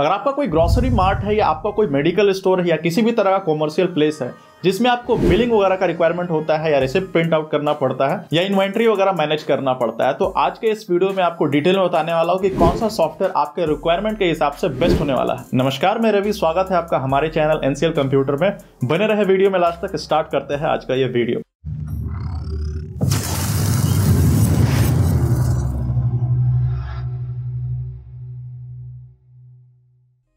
अगर आपका कोई ग्रोसरी मार्ट है या आपका कोई मेडिकल स्टोर है या किसी भी तरह का कॉमर्शियल प्लेस है जिसमें आपको बिलिंग वगैरह का रिक्वायरमेंट होता है या रिसिप्ट प्रिंट आउट करना पड़ता है या इन्वेंट्री वगैरह मैनेज करना पड़ता है, तो आज के इस वीडियो में आपको डिटेल में बताने वाला हूँ कि कौन सा सॉफ्टवेयर आपके रिक्वायरमेंट के हिसाब से बेस्ट होने वाला है। नमस्कार, मैं रवि, स्वागत है आपका हमारे चैनल एनसीएल कंप्यूटर में। बने रहे वीडियो में लास्ट तक। स्टार्ट करते हैं आज का ये वीडियो।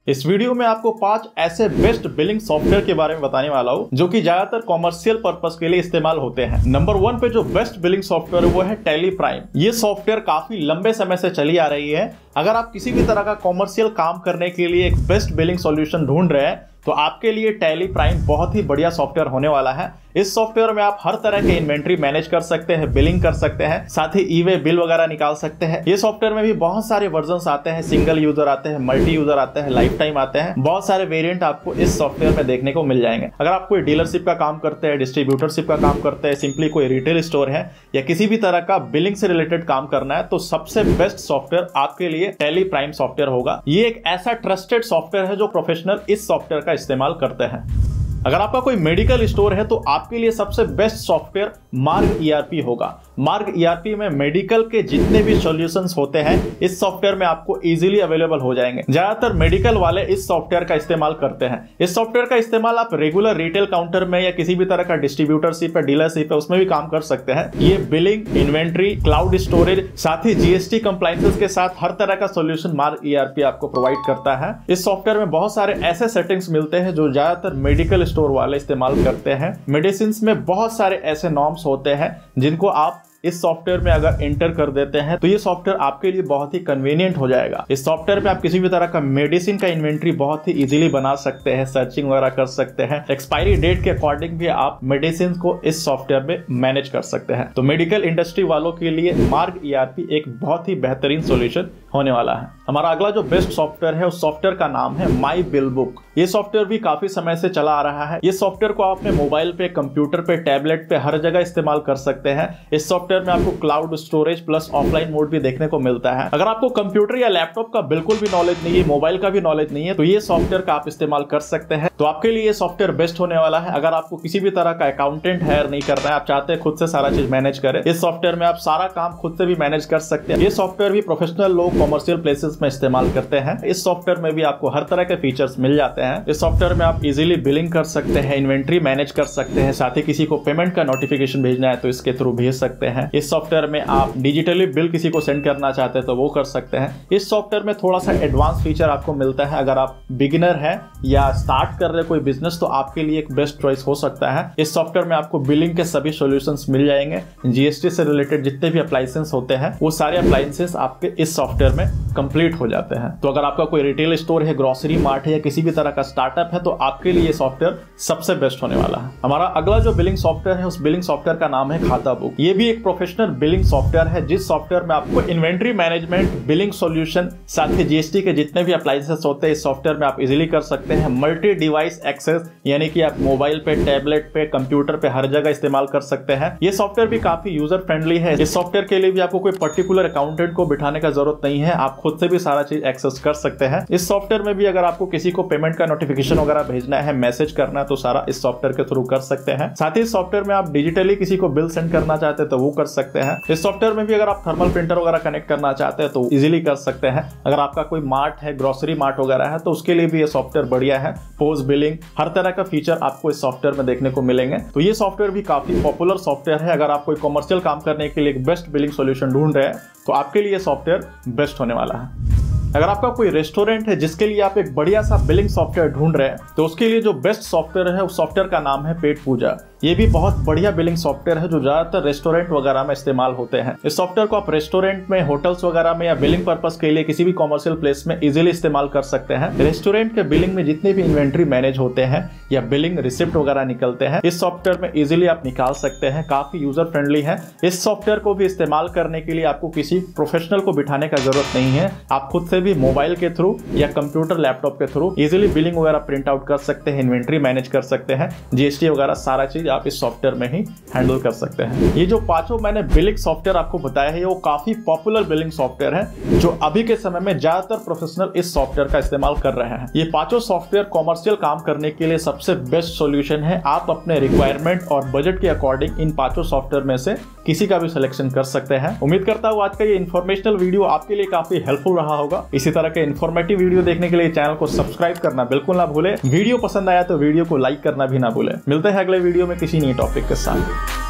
इस वीडियो में आपको 5 ऐसे बेस्ट बिलिंग सॉफ्टवेयर के बारे में बताने वाला हूँ जो कि ज्यादातर कॉमर्शियल पर्पस के लिए इस्तेमाल होते हैं। नंबर 1 पे जो बेस्ट बिलिंग सॉफ्टवेयर है वो है टैली प्राइम। ये सॉफ्टवेयर काफी लंबे समय से चली आ रही है। अगर आप किसी भी तरह का कॉमर्शियल काम करने के लिए एक बेस्ट बिलिंग सॉल्यूशन ढूंढ रहे हैं तो आपके लिए टैली प्राइम बहुत ही बढ़िया सॉफ्टवेयर होने वाला है। इस सॉफ्टवेयर में आप हर तरह के इन्वेंट्री मैनेज कर सकते हैं, बिलिंग कर सकते हैं, साथ ही ई वे बिल वगैरह निकाल सकते हैं। ये सॉफ्टवेयर में भी बहुत सारे वर्जन्स आते हैं, सिंगल यूजर आते हैं, मल्टी यूजर आते हैं, लाइफ टाइम आते हैं। बहुत सारे वेरियंट आपको इस सॉफ्टवेयर में देखने को मिल जाएंगे। अगर आप कोई डीलरशिप का काम करते हैं, डिस्ट्रीब्यूटरशिप का काम करते हैं, सिंपली कोई रिटेल स्टोर है या किसी भी तरह का बिलिंग से रिलेटेड काम करना है तो सबसे बेस्ट सॉफ्टवेयर आपके लिए टैली प्राइम सॉफ्टवेयर होगा। ये एक ऐसा ट्रस्टेड सॉफ्टवेयर है जो प्रोफेशनल इस सॉफ्टवेयर का इस्तेमाल करते हैं। अगर आपका कोई मेडिकल स्टोर है तो आपके लिए सबसे बेस्ट सॉफ्टवेयर मार्ग ERP होगा। मार्ग ERP में मेडिकल के जितने भी सॉल्यूशंस होते हैं इस सॉफ्टवेयर में आपको इजीली अवेलेबल हो जाएंगे। ज्यादातर मेडिकल वाले इस सॉफ्टवेयर का इस्तेमाल करते हैं। इस सॉफ्टवेयर का इस्तेमाल आप रेगुलर रिटेल काउंटर में या किसी भी तरह का डिस्ट्रीब्यूटरशिप या डीलरशिप है उसमें भी काम कर सकते हैं। ये बिलिंग, इन्वेंट्री, क्लाउड स्टोरेज, साथ ही GST कंप्लायंसेस के साथ हर तरह का सोल्यूशन मार्ग ERP आपको प्रोवाइड करता है। इस सॉफ्टवेयर में बहुत सारे ऐसे सेटिंग्स मिलते हैं जो ज्यादातर मेडिकल स्टोर वाले इस्तेमाल करते हैं। मेडिसिन में बहुत सारे ऐसे नॉर्म्स होते हैं जिनको आप इस सॉफ्टवेयर में अगर एंटर कर देते हैं तो ये सॉफ्टवेयर आपके लिए बहुत ही कन्वीनियंट हो जाएगा। इस सॉफ्टवेयर में आप किसी भी तरह का मेडिसिन का इन्वेंट्री बहुत ही इजीली बना सकते हैं, सर्चिंग वगैरह कर सकते हैं। एक्सपायरी डेट के अकॉर्डिंग भी आप मेडिसिन को इस सॉफ्टवेयर में मैनेज कर सकते हैं। तो मेडिकल इंडस्ट्री वालों के लिए मार्ग ERP एक बहुत ही बेहतरीन सोल्यूशन होने वाला है। हमारा अगला जो बेस्ट सॉफ्टवेयर है उस सॉफ्टवेयर का नाम है माई बिल बुक। ये सॉफ्टवेयर भी काफी समय से चला आ रहा है। इस सॉफ्टवेयर को आप अपने मोबाइल पे, कंप्यूटर पे, टैबलेट पे हर जगह इस्तेमाल कर सकते हैं। इस सॉफ्टवेयर में आपको cloud storage plus offline mode भी देखने को मिलता है। अगर आपको कंप्यूटर या लैपटॉप का बिल्कुल भी नॉलेज नहीं है, मोबाइल का भी नॉलेज नहीं है, तो ये सॉफ्टवेयर का आप इस्तेमाल कर सकते हैं। तो आपके लिए ये सॉफ्टवेयर बेस्ट होने वाला है। अगर आपको किसी भी तरह का अकाउंटेंट हायर नहीं करना है, आप चाहते हैं खुद से सारा चीज मैनेज करें, इस सॉफ्टवेयर में आप सारा काम खुद से भी मैनेज कर सकते हैं। ये सॉफ्टवेयर भी प्रोफेशनल लोग कॉमर्शियल प्लेसेस में इस्तेमाल करते हैं। इस सॉफ्टवेयर में भी आपको हर तरह के फीचर्स मिल जाते हैं। इस सॉफ्टवेयर में आप इजीली बिलिंग कर सकते हैं, इन्वेंट्री मैनेज कर सकते हैं, साथ ही किसी को पेमेंट का नोटिफिकेशन भेजना है तो इसके थ्रू भेज सकते हैं। इस सॉफ्टवेयर में आप डिजिटली बिल किसी को सेंड करना चाहते हैं तो वो कर सकते हैं। इस सॉफ्टवेयर में थोड़ा सा एडवांस फीचर आपको मिलता है। अगर आप बिगिनर है या स्टार्ट कर रहे कोई बिजनेस तो आपके लिए एक बेस्ट चॉइस हो सकता है। इस सॉफ्टवेयर में आपको बिलिंग के सभी सॉल्यूशंस मिल जाएंगे। GST से रिलेटेड जितने भी अप्लायंसेस होते हैं वो सारे अप्लायंसेस आपके इस सॉफ्टवेयर में कंप्लीट हो जाते हैं। तो अगर आपका कोई रिटेल स्टोर है, ग्रोसरी मार्ट है या किसी भी तरह का स्टार्टअप है तो आपके लिए सॉफ्टवेयर सबसे बेस्ट होने वाला है। हमारा अगला जो बिलिंग सॉफ्टवेयर है उस बिलिंग सॉफ्टवेयर का नाम है खाता बुक। ये भी एक प्रोफेशनल बिलिंग सॉफ्टवेयर है जिस सॉफ्टवेयर में आपको इन्वेंट्री मैनेजमेंट, बिलिंग सॉल्यूशन, साथ ही GST के जितने भी अप्लायंसेस होते हैं इस सॉफ्टवेयर में आप इजीली कर सकते हैं। मल्टी डिवाइस एक्सेस यानी कि आप मोबाइल पे, टैबलेट पे, कंप्यूटर पे हर जगह इस्तेमाल कर सकते हैं। ये सॉफ्टवेयर भी काफी यूजर फ्रेंडली है। इस सॉफ्टवेयर के लिए भी आपको कोई पर्टिकुलर अकाउंटेंट को बिठाने का जरूरत नहीं है, आप खुद से भी सारा चीज एक्सेस कर सकते हैं। इस सॉफ्टवेयर में भी अगर आपको किसी को पेमेंट का नोटिफिकेशन वगैरह भेजना है, मैसेज करना है तो सारा इस सॉफ्टवेयर के थ्रू कर सकते हैं। साथ ही इस सॉफ्टवेयर में आप डिजिटली किसी को बिल सेंड करना चाहते हैं तो वो कर सकते हैं। इस सॉफ्टवेयर में भी अगर आप थर्मल प्रिंटर वगैरह कनेक्ट करना चाहते हैं तो इजिली कर सकते हैं। अगर आपका कोई मार्ट है, ग्रोसरी मार्ट वगैरह है तो उसके लिए भी ये सॉफ्टवेयर बढ़िया है। पोस्ट बिलिंग हर तरह का फीचर आपको इस सॉफ्टवेयर में देखने को मिलेंगे। तो ये सॉफ्टवेयर भी काफी पॉपुलर सॉफ्टवेयर है। अगर आप कोई कॉमर्शियल काम करने के लिए एक बेस्ट बिलिंग सोल्यूशन ढूंढ रहे हैं तो आपके लिए सॉफ्टवेयर बेस्ट होने वाला है। अगर आपका कोई रेस्टोरेंट है जिसके लिए आप एक बढ़िया सा बिलिंग सॉफ्टवेयर ढूंढ रहे हैं तो उसके लिए जो बेस्ट सॉफ्टवेयर है उस सॉफ्टवेयर का नाम है पेटपूजा। ये भी बहुत बढ़िया बिलिंग सॉफ्टवेयर है जो ज्यादातर रेस्टोरेंट वगैरह में इस्तेमाल होते हैं। इस सॉफ्टवेयर को आप रेस्टोरेंट में, होटल्स वगैरह में या बिलिंग पर्पस के लिए किसी भी कॉमर्शियल प्लेस में इजीली इस्तेमाल कर सकते हैं। रेस्टोरेंट के बिलिंग में जितने भी इन्वेंट्री मैनेज होते हैं या बिलिंग रिसिप्ट वगैरह निकलते हैं इस सॉफ्टवेयर में इजीली आप निकाल सकते हैं। काफी यूजर फ्रेंडली है। इस सॉफ्टवेयर को भी इस्तेमाल करने के लिए आपको किसी प्रोफेशनल को बिठाने का जरूरत नहीं है। आप खुद से भी मोबाइल के थ्रू या कंप्यूटर, लैपटॉप के थ्रू इजीली बिलिंग वगैरह प्रिंट आउट कर सकते हैं, इन्वेंट्री मैनेज कर सकते हैं, GST वगैरह सारा चीज मैसेज आप इस सॉफ्टवेयर में ही हैंडल कर सकते हैं। ये जो पांचों मैंने बिलिंग सॉफ्टवेयर आपको बताया है, वो काफी पॉपुलर बिलिंग सॉफ्टवेयर है जो अभी के समय में ज्यादातर प्रोफेशनल इस सॉफ्टवेयर का इस्तेमाल कर रहे हैं। ये पांचों सॉफ्टवेयर कॉमर्शियल काम करने के लिए सबसे बेस्ट सॉल्यूशन है। आप अपने रिक्वायरमेंट और बजट के अकॉर्डिंग इन पांचों सॉफ्टवेयर में से किसी का भी सिलेक्शन कर सकते हैं। उम्मीद करता हूँ आज का ये इन्फॉर्मेशनल वीडियो आपके लिए काफी हेल्पफुल रहा होगा। इसी तरह के इन्फॉर्मेटिव वीडियो देखने के लिए चैनल को सब्सक्राइब करना बिल्कुल ना भूले। वीडियो पसंद आया तो वीडियो को लाइक करना भी ना भूले। मिलते हैं अगले वीडियो में किसी नए टॉपिक के साथ।